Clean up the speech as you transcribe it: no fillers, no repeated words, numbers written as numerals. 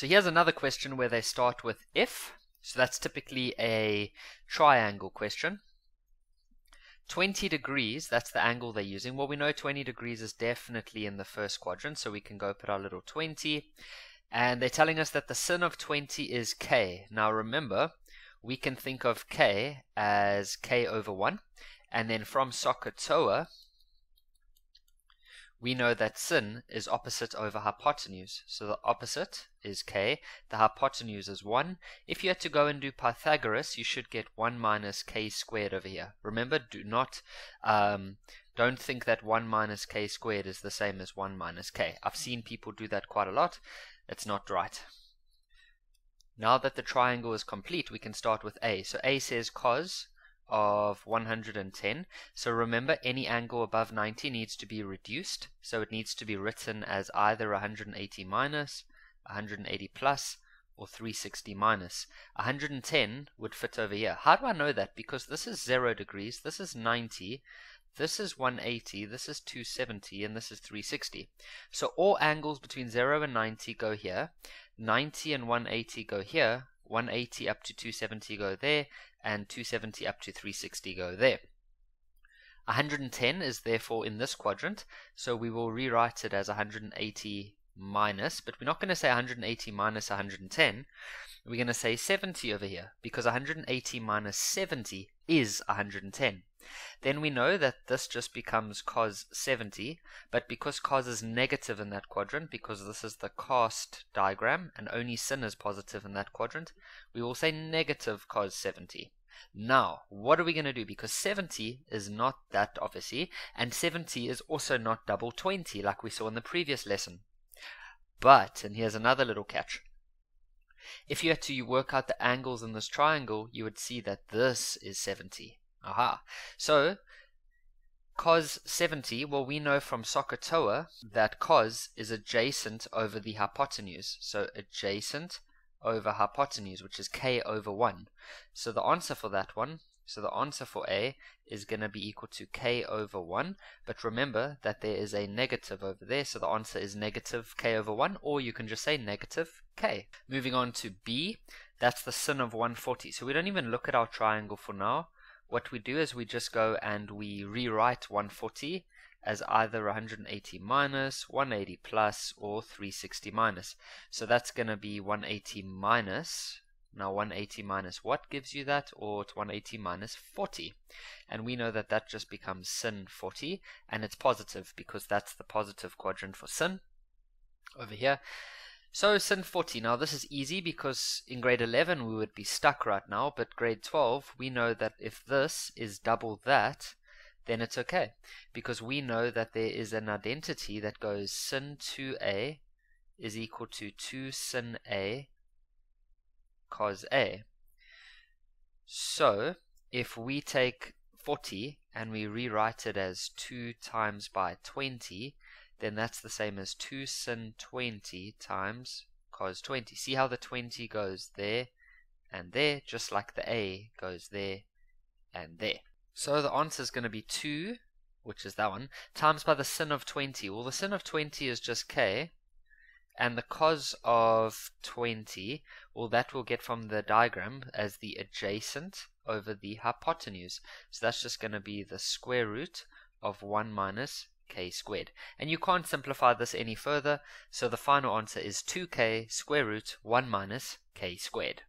So here's another question where they start with if. So that's typically a triangle question. 20 degrees, that's the angle they're using. Well, we know 20 degrees is definitely in the first quadrant, so we can go put our little 20. And they're telling us that the sin of 20 is k. Now remember, we can think of k as k over 1. And then from SOHCAHTOA, we know that sin is opposite over hypotenuse. So the opposite is k, the hypotenuse is 1. If you had to go and do Pythagoras, you should get 1 minus k squared over here. Remember, don't think that 1 minus k squared is the same as 1 minus k. I've seen people do that quite a lot. It's not right. Now that the triangle is complete, we can start with a. So a says cos of 110. So remember, any angle above 90 needs to be reduced, so it needs to be written as either 180 minus, 180 plus, or 360 minus. 110 would fit over here. How do I know that? Because this is 0 degrees, this is 90, this is 180, this is 270, and this is 360. So all angles between 0 and 90 go here, 90 and 180 go here, 180 up to 270 go there, and 270 up to 360 go there. 110 is therefore in this quadrant, so we will rewrite it as 180 minus, but we're not going to say 180 minus 110. We're going to say 70 over here, because 180 minus 70 is 110. Then we know that this just becomes cos 70, but because cos is negative in that quadrant, because this is the CAST diagram and only sin is positive in that quadrant, we will say negative cos 70. Now, what are we going to do? Because 70 is not that, obviously, and 70 is also not double 20 like we saw in the previous lesson. But, and here's another little catch, if you had to work out the angles in this triangle, you would see that this is 70. Aha. So cos 70, well, we know from SOHCAHTOA that cos is adjacent over the hypotenuse. So adjacent over hypotenuse, which is k over 1. So the answer for that one, so the answer for A is going to be equal to k over 1. But remember that there is a negative over there, so the answer is negative k over 1, or you can just say negative k. Moving on to B, that's the sin of 140. So we don't even look at our triangle for now. What we do is we just go and we rewrite 140 as either 180 minus, 180 plus, or 360 minus. So that's going to be 180 minus. Now 180 minus what gives you that? Or it's 180 minus 40. And we know that that just becomes sin 40. And it's positive because that's the positive quadrant for sin over here. So sin 40, now this is easy because in grade 11 we would be stuck right now, but grade 12 we know that if this is double that, then it's okay, because we know that there is an identity that goes sin 2a is equal to 2 sin a cos a. So if we take 40 and we rewrite it as 2 times by 20, then that's the same as 2 sin 20 times cos 20. See how the 20 goes there and there, just like the a goes there and there. So the answer is going to be 2, which is that one, times by the sin of 20. Well, the sin of 20 is just k, and the cos of 20, well, that we'll get from the diagram as the adjacent over the hypotenuse. So that's just going to be the square root of 1 minus k squared, and you can't simplify this any further, so the final answer is 2k square root 1 minus k squared.